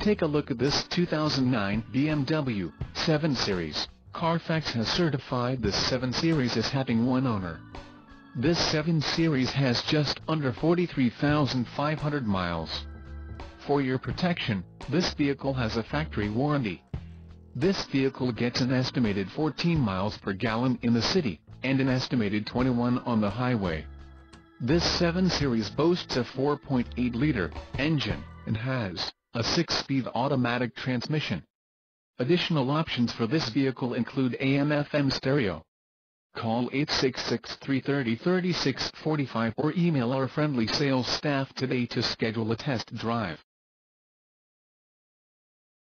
Take a look at this 2009 BMW 7 Series. Carfax has certified this 7 Series as having one owner. This 7 Series has just under 43,500 miles. For your protection, this vehicle has a factory warranty. This vehicle gets an estimated 14 miles per gallon in the city, and an estimated 21 on the highway. This 7 Series boasts a 4.8-liter engine, and has a 6-speed automatic transmission. Additional options for this vehicle include AM/FM stereo. Call 866-330-3645 or email our friendly sales staff today to schedule a test drive.